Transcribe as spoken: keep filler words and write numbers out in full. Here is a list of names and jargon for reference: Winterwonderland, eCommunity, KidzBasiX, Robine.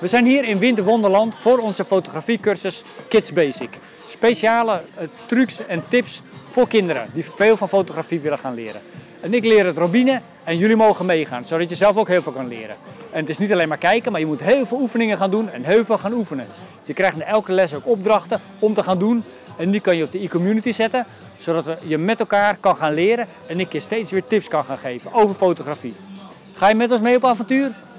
We zijn hier in Winterwonderland voor onze fotografiecursus Kids Basic. Speciale uh, trucs en tips voor kinderen die veel van fotografie willen gaan leren. En ik leer het Robine en jullie mogen meegaan, zodat je zelf ook heel veel kan leren. En het is niet alleen maar kijken, maar je moet heel veel oefeningen gaan doen en heel veel gaan oefenen. Je krijgt na elke les ook opdrachten om te gaan doen. En die kan je op de eCommunity zetten, zodat we je met elkaar kan gaan leren en ik je steeds weer tips kan gaan geven over fotografie. Ga je met ons mee op avontuur?